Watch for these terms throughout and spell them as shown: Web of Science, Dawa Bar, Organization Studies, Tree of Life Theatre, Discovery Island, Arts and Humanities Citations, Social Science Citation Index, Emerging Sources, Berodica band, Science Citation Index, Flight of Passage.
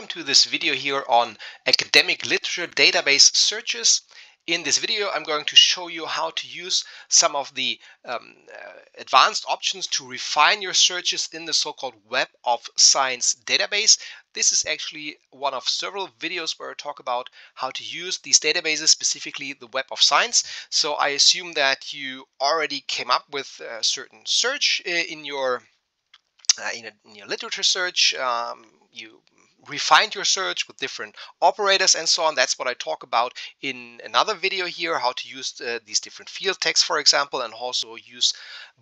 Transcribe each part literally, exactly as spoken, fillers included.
welcome to this video here on academic literature database searches. In this video, I'm going to show you how to use some of the um, uh, advanced options to refine your searches in the so-called Web of Science database. This is actually one of several videos where I talk about how to use these databases, specifically the Web of Science. So I assume that you already came up with a certain search in your, uh, in, a, in your literature search. Um, you refined your search with different operators and so on. That's what I talk about in another video here, how to use uh, these different field tags, for example, and also use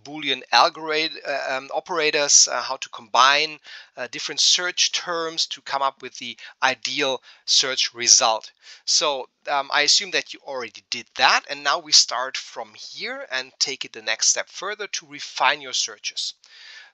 Boolean algorithm uh, um, operators, uh, how to combine uh, different search terms to come up with the ideal search result. So um, I assume that you already did that, and now we start from here and take it the next step further to refine your searches.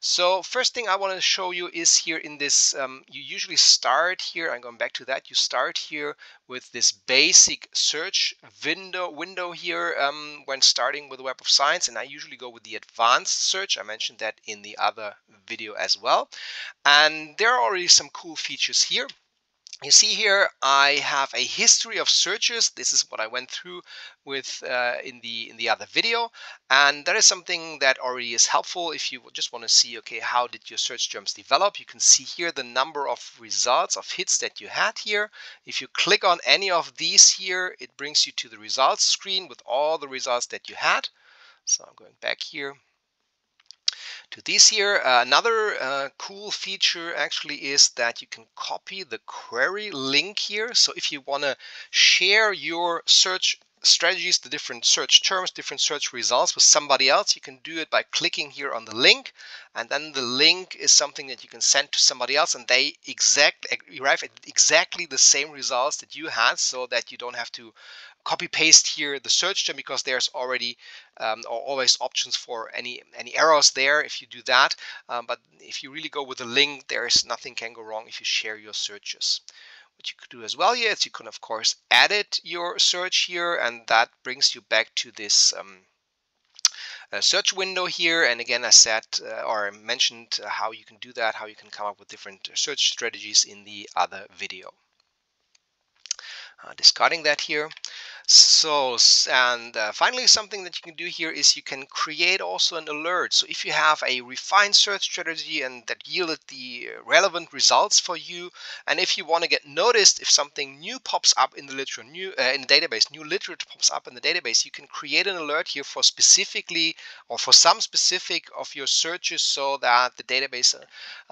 So first thing I want to show you is here in this, um, you usually start here, I'm going back to that, you start here with this basic search window window here um, when starting with the Web of Science, and I usually go with the advanced search. I mentioned that in the other video as well. And there are already some cool features here. You see here, I have a history of searches. This is what I went through with uh, in the in the other video, and that is something that already is helpful if you just want to see, okay, how did your search terms develop? You can see here the number of results of hits that you had here. If you click on any of these here, it brings you to the results screen with all the results that you had. So I'm going back here to this here. Uh, another uh, cool feature actually is that you can copy the query link here. So if you want to share your search strategies, the different search terms, different search results with somebody else, you can do it by clicking here on the link, and then the link is something that you can send to somebody else, and they exact arrive at exactly the same results that you had, so that you don't have to copy paste here the search term, because there's already um, or always options for any any errors there if you do that. Um, but if you really go with the link, there is nothing can go wrong if you share your searches. What you could do as well here is you can of course edit your search here, and that brings you back to this um, uh, search window here. And again, I said uh, or I mentioned uh, how you can do that, how you can come up with different search strategies in the other video. Uh, discarding that here. So, and uh, finally, something that you can do here is you can create also an alert. So if you have a refined search strategy and that yielded the relevant results for you, and if you want to get noticed if something new pops up in the literature, new uh, in the database, new literature pops up in the database, you can create an alert here for specifically or for some specific of your searches, so that the database uh,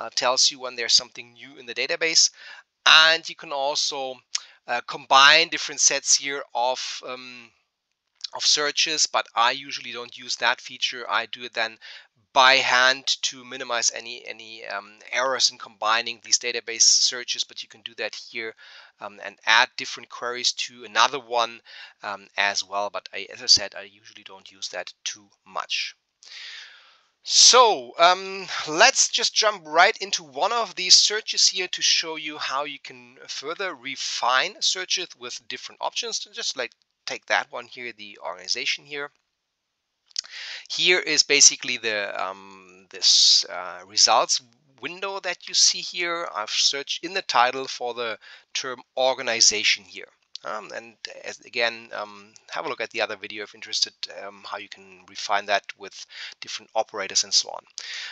uh, tells you when there's something new in the database. And you can also Uh, combine different sets here of um, of searches, but I usually don't use that feature. I do it then by hand to minimize any any um, errors in combining these database searches, but you can do that here um, and add different queries to another one um, as well. But I, as I said, I usually don't use that too much. So um, let's just jump right into one of these searches here to show you how you can further refine searches with different options. So just like take that one here, the organization here. Here is basically the um, this uh, results window that you see here. I've searched in the title for the term organization here. Um, and as, again, um, have a look at the other video if interested, um, how you can refine that with different operators and so on.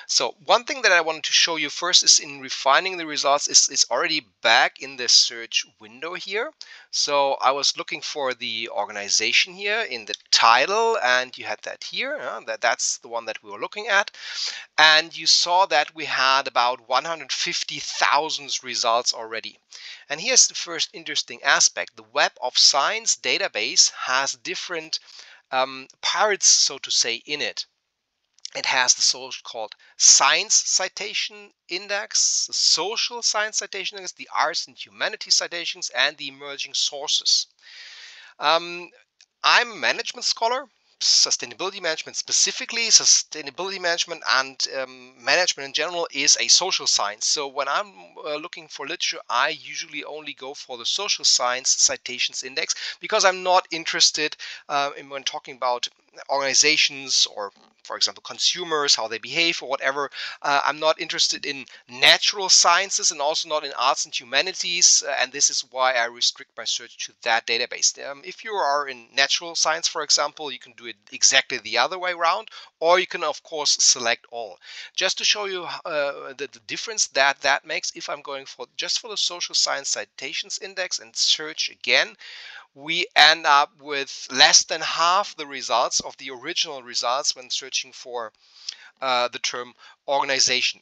So one thing that I wanted to show you first is in refining the results is, is already back in the search window here. So I was looking for the organization here in the title, and you had that here. Uh, that, that's the one that we were looking at. And you saw that we had about one hundred fifty thousand results already. And here's the first interesting aspect. The Web of Science database has different um, parts, so to say, in it. It has the so-called Science Citation Index, the Social Science Citation Index, the Arts and Humanities Citations, and the Emerging Sources. Um, I'm a management scholar, sustainability management specifically. Sustainability management and um, management in general is a social science. So when I'm uh, looking for literature, I usually only go for the Social Science Citations Index, because I'm not interested uh, in when talking about organizations or, for example, consumers, how they behave or whatever. Uh, I'm not interested in natural sciences and also not in arts and humanities, uh, and this is why I restrict my search to that database. Um, if you are in natural science, for example, you can do it exactly the other way around, or you can, of course, select all. Just to show you uh, the, the difference that that makes, if I'm going for just for the Social Science Citations Index and search again, we end up with less than half the results of the original results when searching for uh, the term organization.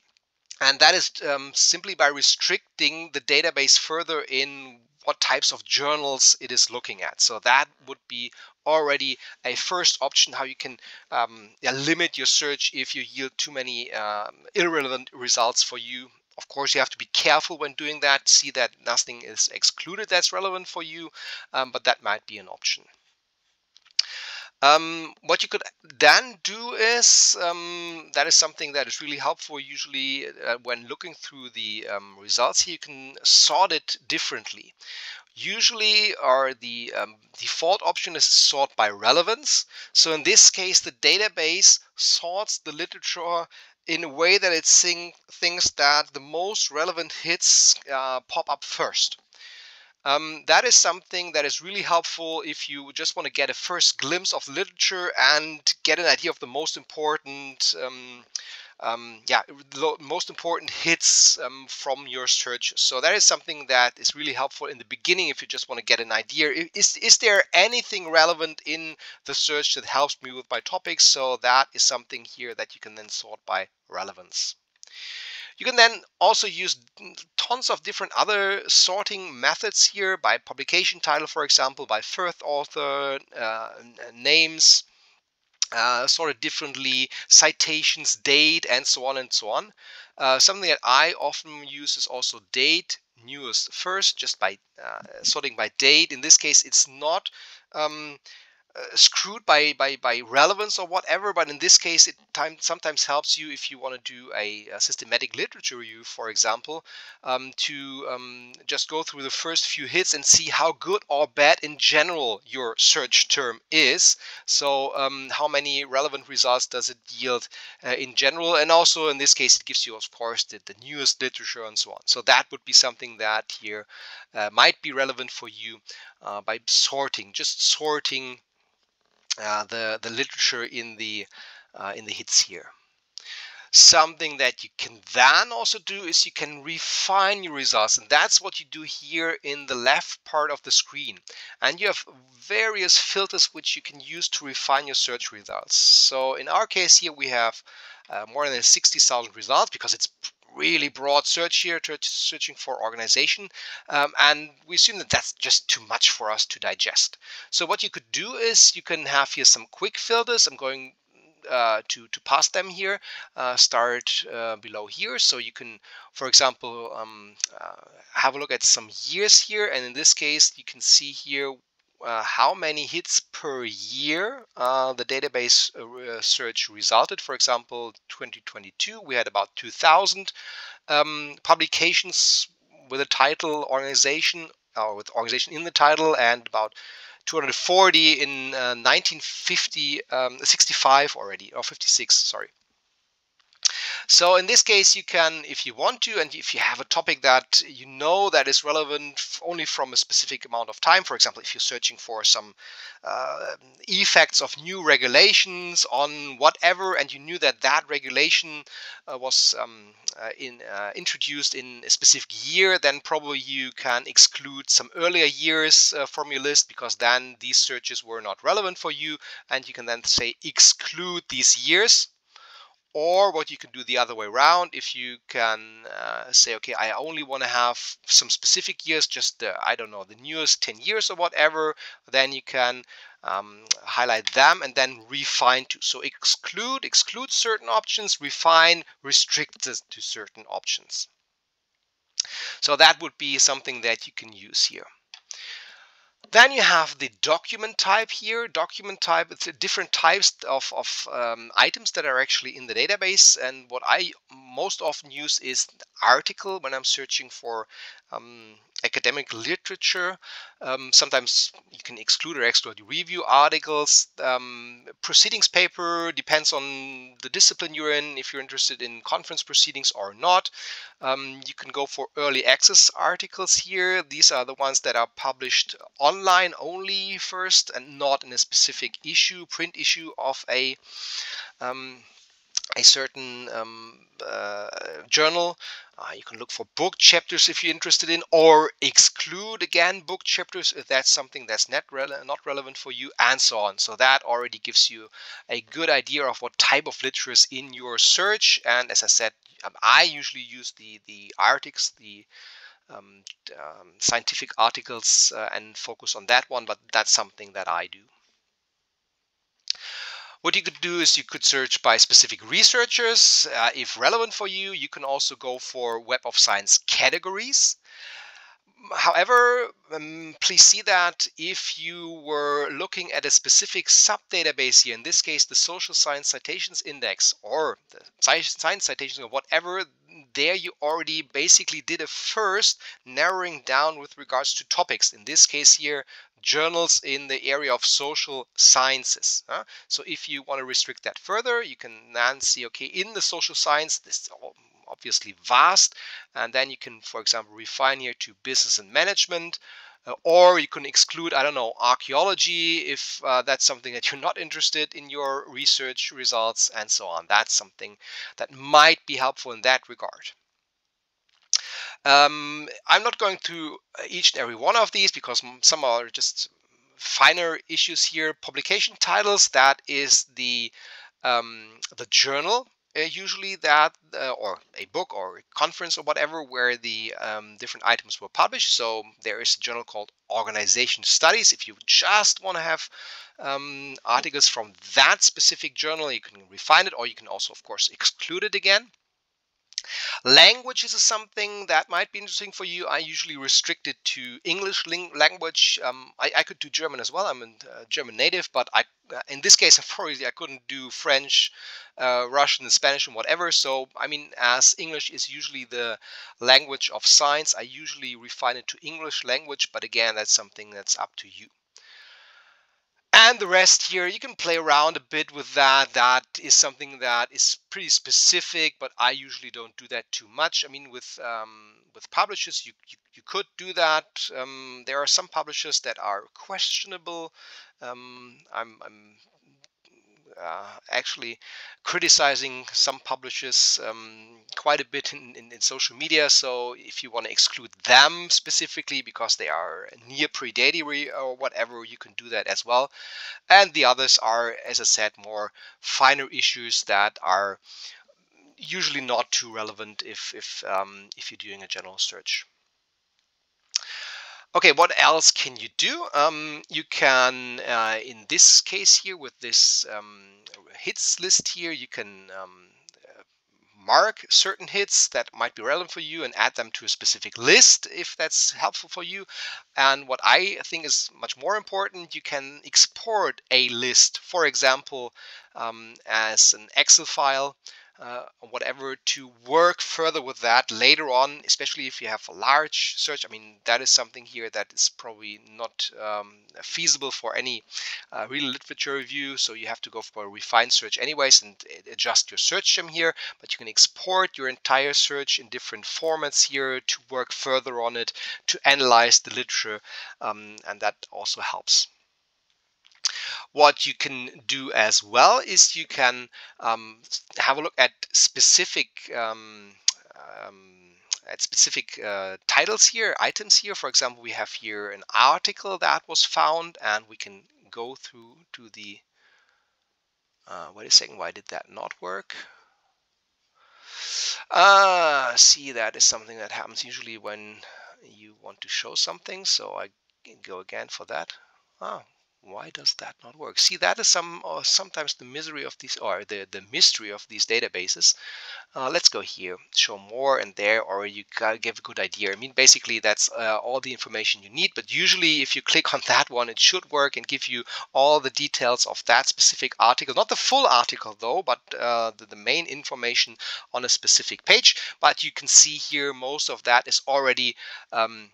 And that is um, simply by restricting the database further in what types of journals it is looking at. So that would be already a first option, how you can um, yeah, limit your search if you yield too many um, irrelevant results for you. Of course, you have to be careful when doing that, see that nothing is excluded that's relevant for you, um, but that might be an option. Um, what you could then do is, um, that is something that is really helpful usually uh, when looking through the um, results here, you can sort it differently. Usually our the um, default option is sort by relevance. So in this case, the database sorts the literature in a way that it thinks that the most relevant hits uh, pop up first. Um, that is something that is really helpful if you just want to get a first glimpse of literature and get an idea of the most important, um, um, yeah, most important hits um, from your search. So that is something that is really helpful in the beginning if you just want to get an idea. Is, is there anything relevant in the search that helps me with my topics? So that is something here that you can then sort by relevance. You can then also use tons of different other sorting methods here by publication title, for example, by first author, uh, names, uh, sorted differently, citations, date, and so on and so on. Uh, something that I often use is also date, newest first, just by uh, sorting by date. In this case, it's not um, Uh, screwed by, by, by relevance or whatever, but in this case it time, sometimes helps you if you want to do a, a systematic literature review, for example, um, to um, just go through the first few hits and see how good or bad in general your search term is. So um, how many relevant results does it yield uh, in general, and also in this case it gives you, of course, the, the newest literature and so on. So that would be something that here uh, might be relevant for you uh, by sorting, just sorting Uh, the the literature in the uh, in the hits here. Something that you can then also do is you can refine your results, and that's what you do here in the left part of the screen. And you have various filters which you can use to refine your search results. So in our case here we have uh, more than sixty thousand results because it's really broad search here, searching for organization, um, and we assume that that's just too much for us to digest. So what you could do is you can have here some quick filters. I'm going uh, to, to pass them here, uh, start uh, below here. So you can, for example, um, uh, have a look at some years here, and in this case you can see here Uh, how many hits per year uh, the database uh, search resulted. For example, twenty twenty-two, we had about two thousand um, publications with a title organization, or with organization in the title, and about two hundred forty in uh, nineteen fifty, um, sixty-five already, or fifty-six, sorry. So in this case, you can, if you want to, and if you have a topic that you know that is relevant only from a specific amount of time, for example, if you're searching for some uh, effects of new regulations on whatever, and you knew that that regulation uh, was um, uh, in, uh, introduced in a specific year, then probably you can exclude some earlier years uh, from your list, because then these searches were not relevant for you, and you can then say exclude these years. Or what you can do the other way around, if you can uh, say, okay, I only want to have some specific years, just, uh, I don't know, the newest ten years or whatever, then you can um, highlight them and then refine to. So exclude, exclude certain options, refine, restrict to certain options. So that would be something that you can use here. Then you have the document type here. Document type, it's different types of, of um, items that are actually in the database. And what I most often use is article when I'm searching for um, academic literature. Um, sometimes you can exclude or exclude review articles. Um, proceedings paper depends on the discipline you're in, if you're interested in conference proceedings or not. Um, you can go for early access articles here. These are the ones that are published online only first and not in a specific issue, print issue of a um, a certain um, uh, journal. Uh, you can look for book chapters if you're interested in, or exclude again book chapters if that's something that's not, rele not relevant for you, and so on. So that already gives you a good idea of what type of literature is in your search. And as I said, um, I usually use the, the articles, the um, um, scientific articles uh, and focus on that one, but that's something that I do. What you could do is you could search by specific researchers. Uh, if relevant for you, you can also go for Web of Science categories. However, um, please see that if you were looking at a specific sub-database here, in this case the Social Science Citations Index or the Science Citations or whatever, there you already basically did a first narrowing down with regards to topics. In this case here, journals in the area of social sciences. Huh? So if you want to restrict that further, you can then see, okay, in the social science, this is all obviously vast, and then you can, for example, refine here to business and management, uh, or you can exclude, I don't know, archaeology if uh, that's something that you're not interested in your research results, and so on. That's something that might be helpful in that regard. Um, I'm not going through each and every one of these because some are just finer issues here. Publication titles, that is the um, the journal uh, usually that uh, or a book or a conference or whatever where the um, different items were published. So there is a journal called Organization Studies. If you just want to have um, articles from that specific journal, you can refine it, or you can also, of course, exclude it again. Languages is something that might be interesting for you. I usually restrict it to English language. Um, I, I could do German as well. I'm a German native, but I, in this case, unfortunately, I couldn't do French, uh, Russian, and Spanish, and whatever. So, I mean, as English is usually the language of science, I usually refine it to English language. But again, that's something that's up to you. And the rest here, you can play around a bit with that. That is something that is pretty specific, but I usually don't do that too much. I mean, with um, with publishers, you, you, you could do that. Um, there are some publishers that are questionable. Um, I'm, I'm uh, actually criticizing some publishers um, quite a bit in, in, in social media. So if you want to exclude them specifically because they are near predatory or whatever, you can do that as well. And the others are, as I said, more finer issues that are usually not too relevant if, if, um, if you're doing a general search. Okay, what else can you do? Um, you can, uh, in this case here, with this um, hits list here, you can um, mark certain hits that might be relevant for you and add them to a specific list if that's helpful for you. And what I think is much more important, you can export a list, for example, um, as an Excel file. Uh, or whatever, to work further with that later on, especially if you have a large search. I mean, that is something here that is probably not um, feasible for any uh, real literature review, so you have to go for a refined search anyways and adjust your search term here, but you can export your entire search in different formats here to work further on it, to analyze the literature, um, and that also helps. What you can do as well is you can um, have a look at specific um, um, at specific uh, titles here, items here. For example, we have here an article that was found, and we can go through to the. Uh, wait a second, why did that not work? Ah, uh, see, that is something that happens usually when you want to show something. So I can go again for that. Ah. Why does that not work? See, that is some or sometimes the misery of these, or the the mystery of these databases. Uh, let's go here, show more, and there, or you give a good idea. I mean, basically, that's uh, all the information you need. But usually, if you click on that one, it should work and give you all the details of that specific article. Not the full article though, but uh, the, the main information on a specific page. But you can see here, most of that is already. Um,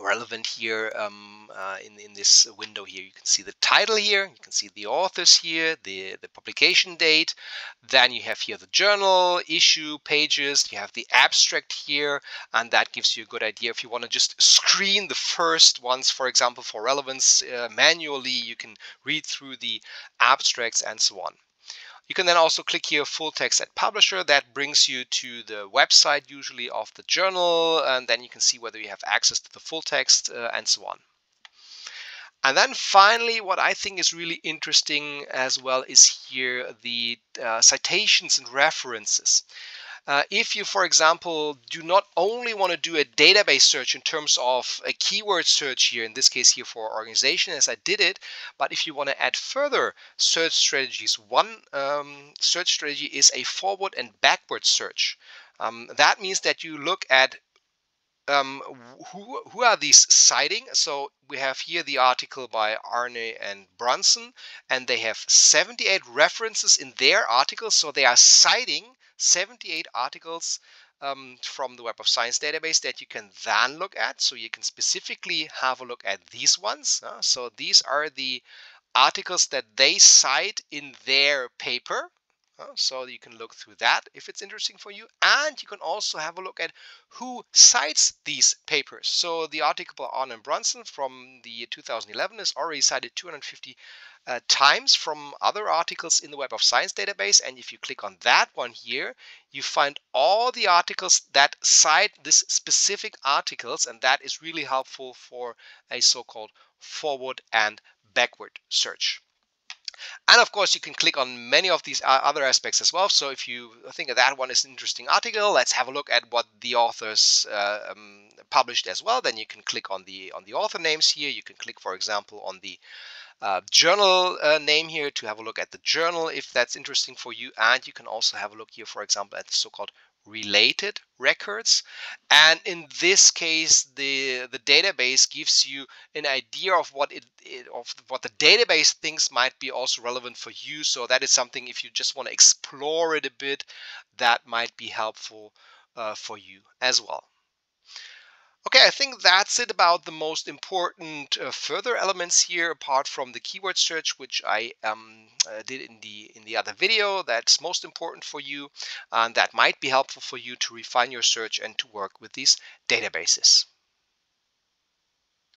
relevant here um, uh, in, in this window here. You can see the title here, you can see the authors here, the, the publication date, then you have here the journal, issue, pages, you have the abstract here, and that gives you a good idea. If you want to just screen the first ones, for example, for relevance uh, manually, you can read through the abstracts and so on. You can then also click here full text at publisher. That brings you to the website usually of the journal, and then you can see whether you have access to the full text uh, and so on. And then finally, what I think is really interesting as well is here the uh, citations and references. Uh, if you, for example, do not only want to do a database search in terms of a keyword search here, in this case here for organization, as I did it, but if you want to add further search strategies, one um, search strategy is a forward and backward search. Um, that means that you look at um, who, who are these citing. So we have here the article by Arne and Brunson, and they have seventy-eight references in their article, so they are citing seventy-eight articles um, from the Web of Science database that you can then look at. So you can specifically have a look at these ones. Uh, so these are the articles that they cite in their paper. Uh, so you can look through that if it's interesting for you. And you can also have a look at who cites these papers. So the article by Arne and Brunson from the year two thousand eleven is already cited two hundred fifty Uh, times from other articles in the Web of Science database, and if you click on that one here, you find all the articles that cite this specific articles, and that is really helpful for a so-called forward and backward search. And of course, you can click on many of these other aspects as well. So if you think that one is an interesting article, let's have a look at what the authors uh, um, published as well. Then you can click on the on the author names here. You can click, for example, on the Uh, journal uh, name here to have a look at the journal if that's interesting for you, and you can also have a look here, for example, at the so-called related records. And in this case, the the database gives you an idea of what it, it of what the database thinks might be also relevant for you. So that is something, if you just want to explore it a bit, that might be helpful uh, for you as well. Okay, I think that's it about the most important uh, further elements here, apart from the keyword search, which I um, uh, did in the in the other video. That's most important for you, and that might be helpful for you to refine your search and to work with these databases.